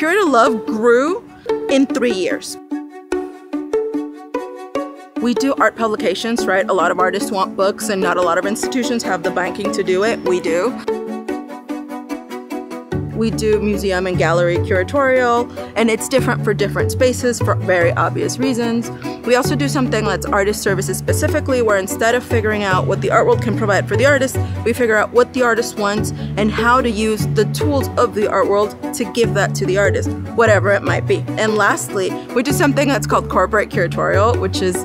Curator Love grew in 3 years. We do art publications, right? A lot of artists want books and not a lot of institutions have the banking to do it. We do. We do museum and gallery curatorial, and it's different for different spaces for very obvious reasons. We also do something that's artist services specifically, where instead of figuring out what the art world can provide for the artist, we figure out what the artist wants and how to use the tools of the art world to give that to the artist, whatever it might be. And lastly, we do something that's called corporate curatorial, which is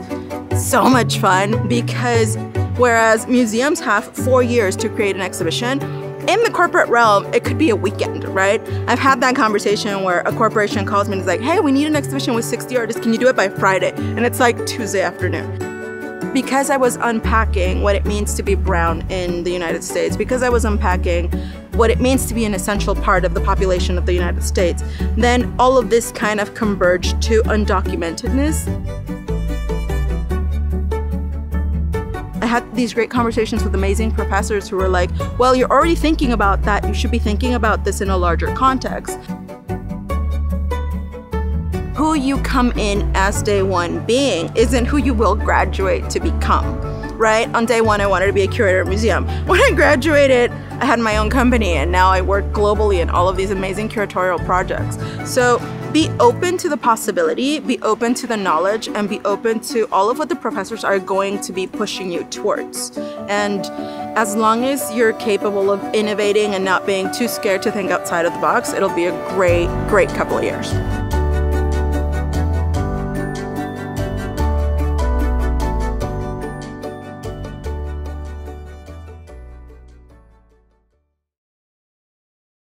so much fun because whereas museums have 4 years to create an exhibition, in the corporate realm, it could be a weekend, right? I've had that conversation where a corporation calls me and is like, hey, we need an exhibition with 60 artists. Can you do it by Friday? And it's like Tuesday afternoon. Because I was unpacking what it means to be brown in the United States, because I was unpacking what it means to be an essential part of the population of the United States, then all of this kind of converged to undocumentedness. I had these great conversations with amazing professors who were like, well, you're already thinking about that. You should be thinking about this in a larger context. Who you come in as day one being isn't who you will graduate to become, right? On day one, I wanted to be a curator at a museum. When I graduated, I had my own company, and now I work globally in all of these amazing curatorial projects. So be open to the possibility, be open to the knowledge, and be open to all of what the professors are going to be pushing you towards. And as long as you're capable of innovating and not being too scared to think outside of the box, it'll be a great, great couple of years.